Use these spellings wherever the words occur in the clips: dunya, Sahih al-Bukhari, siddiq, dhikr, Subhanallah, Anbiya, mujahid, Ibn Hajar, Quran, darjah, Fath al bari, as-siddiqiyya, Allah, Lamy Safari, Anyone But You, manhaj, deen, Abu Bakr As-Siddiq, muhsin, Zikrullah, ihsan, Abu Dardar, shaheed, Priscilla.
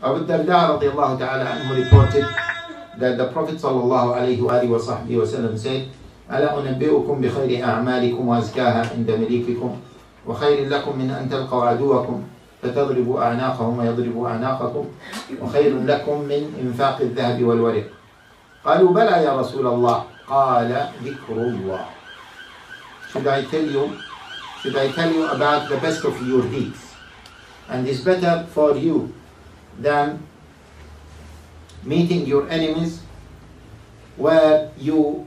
Abu Dardar radiallahu ta'ala anhu reported that the Prophet sallallahu alayhi wa sahbihi wa sallam said, أَلَا أُنَبِّئُكُمْ بِخَيْرِ أَعْمَالِكُمْ وَأَزْكَاهَا عِنْدَ مَلِيكِكُمْ وَخَيْرٍ لَكُمْ مِنْ أَنْ تَلْقَوْا عَدُوَّكُمْ فَتَضْرِبُوا أَعْنَاقَهُمْ وَيَضْرِبُوا أَعْنَاقَكُمْ وَخَيْرٌ لَكُمْ مِنْ إِنْفَاقِ الذَّهَبِ وَالْوَرِقِ. قالوا بلى يا رسول الله. قال ذكر الله. Should I tell you about the best of your deeds? And it's better for you than meeting your enemies where you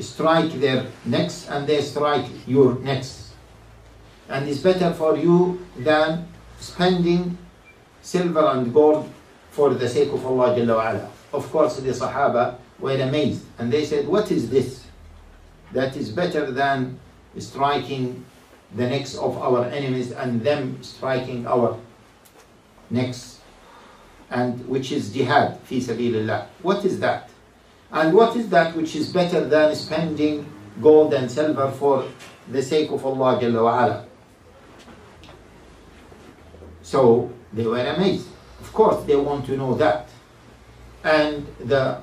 strike their necks and they strike your necks. And it's better for you than spending silver and gold for the sake of Allah Jalla wa Ala. Of course, the Sahaba were amazed and they said, what is this? That is better than striking the necks of our enemies and them striking our necks, and which is jihad fi sabilillah. What is that? And what is that which is better than spending gold and silver for the sake of Allah Jalla wa Ala? So they were amazed. Of course they want to know that. And the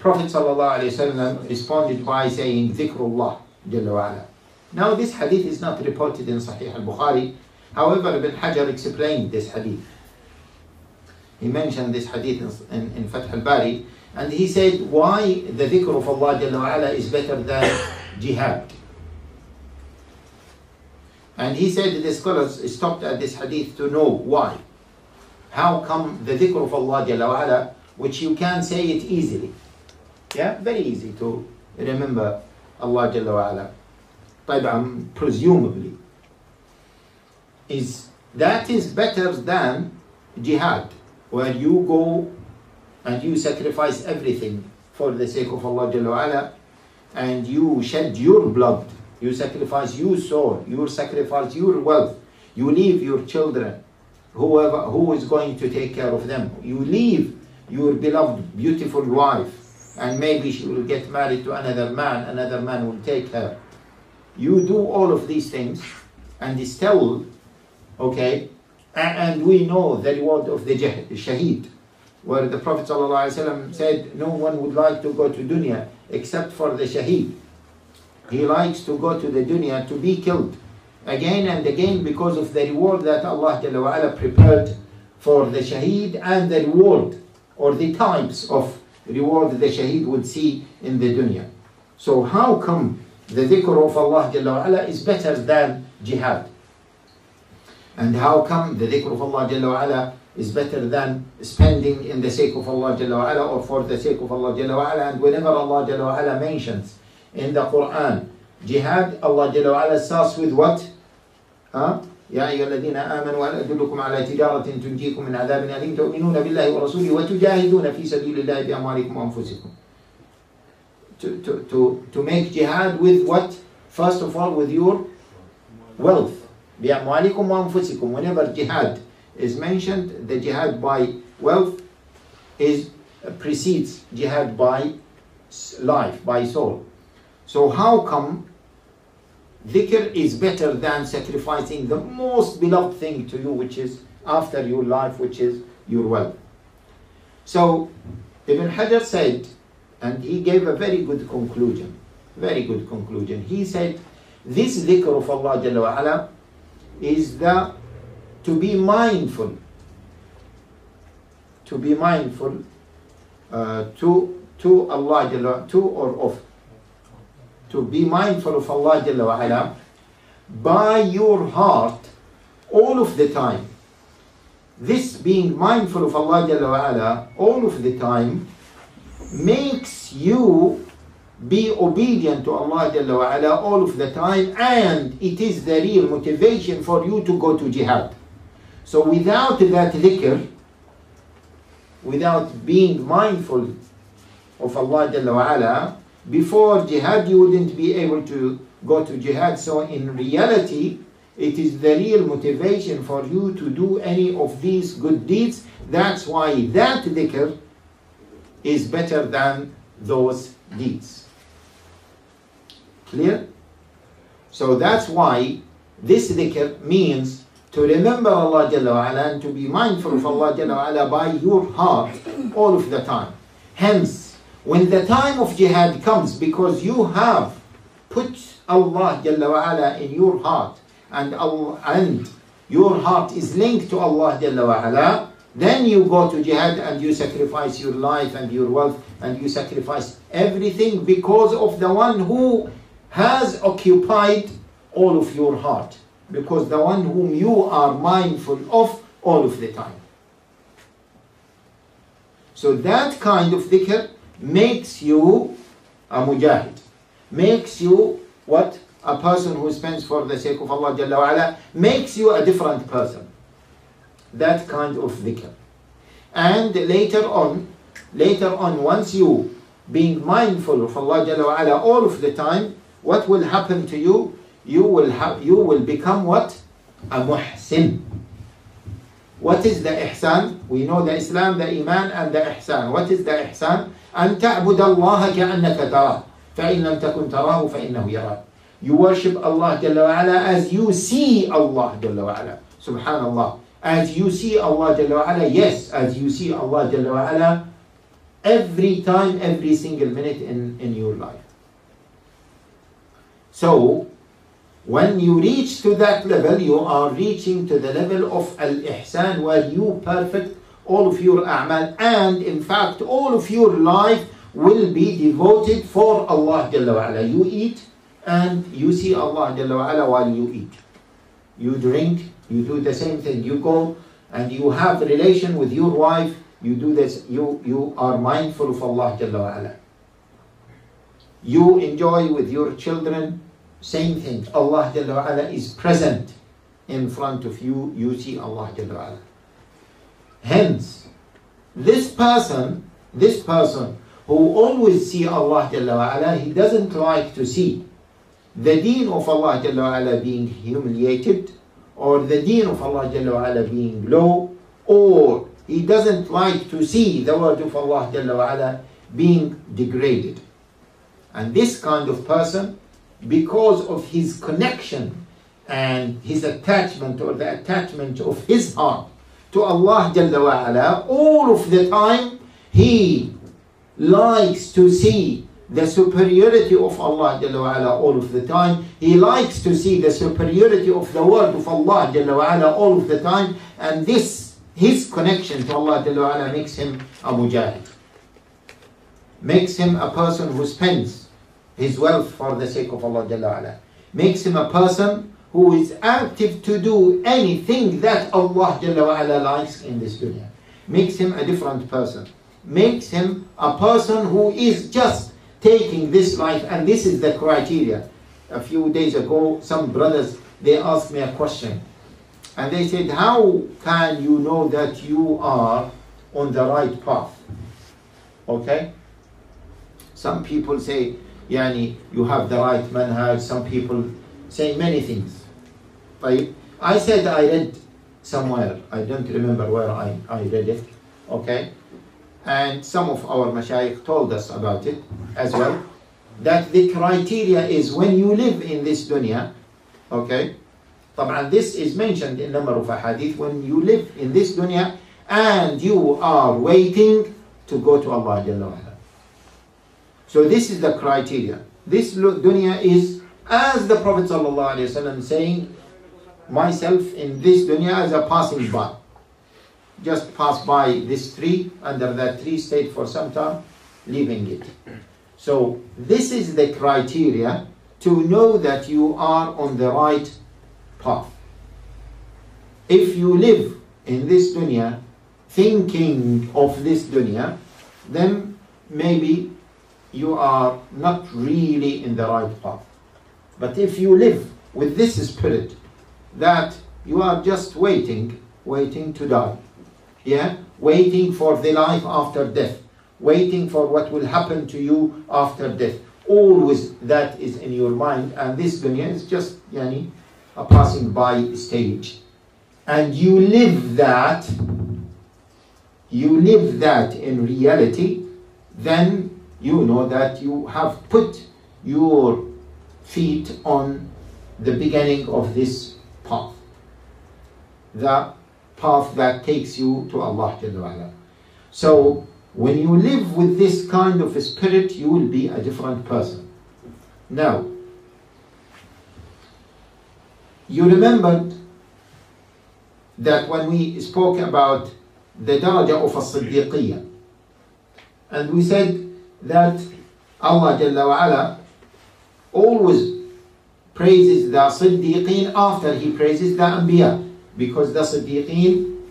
Prophet sallallahu alayhi wa sallam responded by saying Zikrullah Jalla wa Ala. Now this hadith is not reported in Sahih al-Bukhari. However, Ibn Hajar explained this hadith. He mentioned this hadith in Fath al bari, and he said why the dhikr of Allah Jalla wa Ala is better than jihad. And he said the scholars stopped at this hadith to know why. How come the dhikr of Allah Jalla wa Ala, which you can say it easily, yeah, very easy to remember Allah Jalla wa Ala, presumably, is that is better than jihad, where you go and you sacrifice everything for the sake of Allah Jalla wa Ala, and you shed your blood, you sacrifice your soul, you sacrifice your wealth, you leave your children, whoever who is going to take care of them, you leave your beloved beautiful wife, and maybe she will get married to another man will take her. You do all of these things, and it's still, okay, and we know the reward of the shaheed, where the Prophet ﷺ said, no one would like to go to dunya except for the shaheed. He likes to go to the dunya to be killed again and again because of the reward that Allah Jalla wa Ala prepared for the shaheed, and the reward, or the types of reward the shaheed would see in the dunya. So how come the dhikr of Allah Jalla wa Ala is better than jihad? And how come the dhikr of Allah Jalla wa Ala is better than spending in the sake of Allah Jalla wa Ala, or for the sake of Allah Jalla wa Ala? And whenever Allah Jalla wa Ala mentions in the Quran jihad, Allah Jalla wa Ala starts with what? Huh? يا أيها الذين آمنوا هل أدلكم على تجارة تنجيكم من عذاب أليم تؤمنون بالله ورسوله وتجاهدون في سبيل الله بأموالكم وأنفسكم. To make jihad with what? First of all, with your wealth. بأموالكم وأنفسكم. Whenever jihad is mentioned, the jihad by wealth is precedes jihad by life, by soul. So how come dhikr is better than sacrificing the most beloved thing to you, which is after your life, which is your wealth? So Ibn Hajar said, and he gave a very good conclusion, very good conclusion. He said, this dhikr of Allah Jalla wa Ala is to be mindful to Allah Jalla, to or of, to be mindful of Allah Jalla wa Ala by your heart all of the time. This being mindful of Allah Jalla wa Ala all of the time makes you be obedient to Allah Jalla wa Ala all of the time, and it is the real motivation for you to go to jihad. So without that dhikr, without being mindful of Allah Jalla wa Ala before jihad, you wouldn't be able to go to jihad. So in reality, it is the real motivation for you to do any of these good deeds. That's why that dhikr is better than those deeds. Clear? So that's why this dhikr means to remember Allah Jalla wa Ala and to be mindful of Allah Jalla wa Ala by your heart all of the time. Hence, when the time of jihad comes, because you have put Allah Jalla wa Ala in your heart and your heart is linked to Allah Jalla wa Ala, then you go to jihad and you sacrifice your life and your wealth and you sacrifice everything because of the one who has occupied all of your heart, because the one whom you are mindful of all of the time. So that kind of dhikr makes you a mujahid, makes you what? A person who spends for the sake of Allah Jalla wa Ala, makes you a different person. That kind of dhikr. And later on, once you being mindful of Allah Jalla wa Ala all of the time, what will happen to you? You will become what? A muhsin. What is the ihsan? We know the Islam, the Iman, and the ihsan. What is the ihsan? أن تعبد الله كأنك تراه فإن لم تكن تراه فإنه يراه. You worship Allah Jalla wa Ala as you see Allah Jalla wa Ala. Subhanallah. As you see Allah Jalla wa Ala, yes, as you see Allah Jalla wa Ala every time, every single minute in your life. So, when you reach to that level, you are reaching to the level of al-ihsan, where you perfect all of your a'mal, and in fact, all of your life will be devoted for Allah Jalla wa Ala. You eat and you see Allah Jalla wa Ala while you eat. You drink, you do the same thing. You go and you have relation with your wife, you do this, you are mindful of Allah Jalla wa Ala. You enjoy with your children, same thing. Allah Jalla wa Ala is present in front of you, you see Allah Jalla wa Ala. Hence, this person who always see Allah Jalla wa Ala, he doesn't like to see the deen of Allah Jalla wa Ala being humiliated, or the deen of Allah Jalla wa Ala being low, or he doesn't like to see the word of Allah Jalla wa Ala being degraded. And this kind of person, because of his connection and his attachment, or the attachment of his heart to Allah Jalla wa Ala, all of the time he likes to see the superiority of Allah Jalla wa Ala all of the time. He likes to see the superiority of the word of Allah Jalla wa Ala all of the time. And this, his connection to Allah Jalla wa Ala, makes him a mujahid. Makes him a person who spends his wealth for the sake of Allah Jalla wa Ala. Makes him a person who is active to do anything that Allah Jalla wa Ala likes in this dunya. Makes him a different person. Makes him a person who is just taking this life, and this is the criteria. A few days ago, some brothers, they asked me a question, and they said, how can you know that you are on the right path? Okay, some people say, yani, you have the right manhaj, some people say many things. I said, I read somewhere, I don't remember where I read it, okay. And some of our mashaykh told us about it as well, that the criteria is when you live in this dunya, okay, طبعا this is mentioned in number of ahadith, when you live in this dunya and you are waiting to go to Allah Jalla wa Ala. So this is the criteria. This dunya is, as the Prophet Sallallahu Alaihi Wasallam saying, myself in this dunya as a passing by. Just pass by this tree, under that tree stayed for some time, leaving it. So this is the criteria to know that you are on the right path. If you live in this dunya, thinking of this dunya, then maybe you are not really in the right path. But if you live with this spirit that you are just waiting to die, yeah, waiting for the life after death, waiting for what will happen to you after death. Always that is in your mind, and this dunya is just yani, a passing by stage. And you live that in reality, then you know that you have put your feet on the beginning of this path. the path that takes you to Allah Jalla wa Ala. So when you live with this kind of a spirit, you will be a different person. Now, you remembered that when we spoke about the darjah of as-siddiqiyya, and we said that Allah Jalla wa Ala always praises the Siddiqeen after He praises the Anbiya, because the Siddiqeen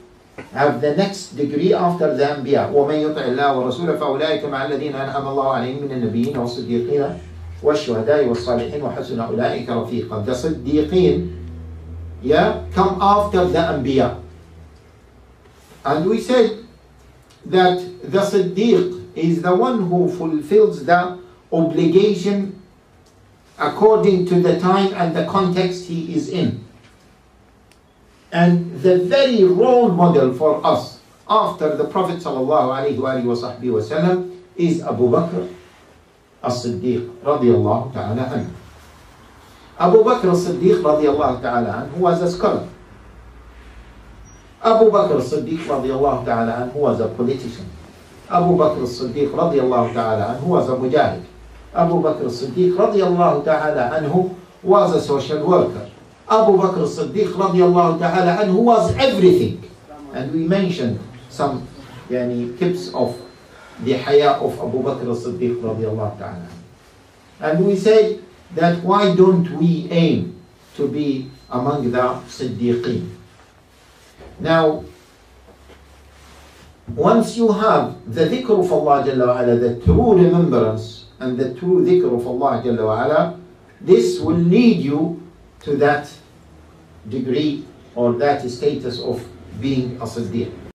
have the next degree after the Anbiya. وَمَنْ يُطِعِ اللَّهَ وَرَسُولَهُ فَأُولَٰئِكَ مَعَ الَّذِينَ أَنْعَمَ اللَّهُ عَلَيْهِمْ مِنَ النَّبِيِّينَ وَالصِّدِّيقِينَ وَالشُّهَدَاءِ وَالصَّالِحِينَ وَحَسُنَ أُولَٰئِكَ رَفِيقًا. The Siddiqeen, come after the Anbiya. And we said that the Siddiq is the one who fulfills the obligation according to the time and the context he is in. And the very role model for us after the Prophet sallallahu alaihi wa sahbihi wasallam is Abu Bakr As-Siddiq radiyallahu ta'ala anhu. Abu Bakr As-Siddiq radiyallahu ta'ala anhu was a scholar. Abu Bakr As-Siddiq radiyallahu ta'ala anhu was a politician. Abu Bakr As-Siddiq radiyallahu ta'ala anhu was a mujahid. Abu Bakr As-Siddiq radiyallahu ta'ala anhu was a social worker. Abu Bakr As-Siddiq radiyallahu ta'ala anhu was everything. And we mentioned some tips of the haya of Abu Bakr As-Siddiq radiyallahu ta'ala. And we said that why don't we aim to be among the Siddiqeen? Now, once you have the dhikr of Allah Jalla wa Ala, the true remembrance and the true dhikr of Allah Jalla wa Ala, this will lead you to that degree or that status of being a Siddiq.